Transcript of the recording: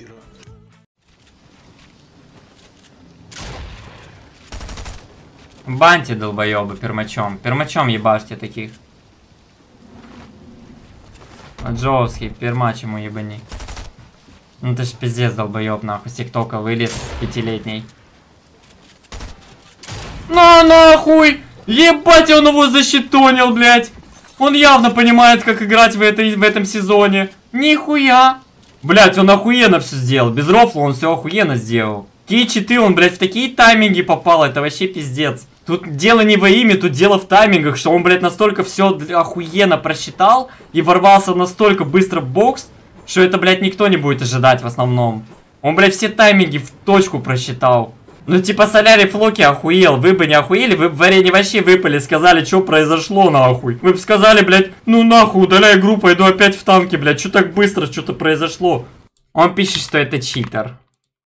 Ира. Баньте, долбоёбы, пермачом. Пермачом ебашьте таких. Джоуский, пермач ему ебани. Ну ты ж пиздец, долбоёб, нахуй, с тиктока вылез пятилетний. На нахуй! Ебать, он его защитонил, блядь! Он явно понимает, как играть в этом сезоне. Нихуя! Блядь, он охуенно все сделал. Без рофла он все охуенно сделал. Кейч4, он, блядь, в такие тайминги попал, это вообще пиздец. Тут дело не во имя, тут дело в таймингах, что он, блядь, настолько все охуенно просчитал и ворвался настолько быстро в бокс, что это, блядь, никто не будет ожидать в основном. Он, блядь, все тайминги в точку просчитал. Ну, типа, Solory Floki охуел. Вы бы не охуели, вы бы в варенье вообще выпали, сказали, что произошло, нахуй. Вы бы сказали, блядь, ну нахуй, удаляй группу, иду опять в танки, блядь, что так быстро что-то произошло. Он пишет, что это читер.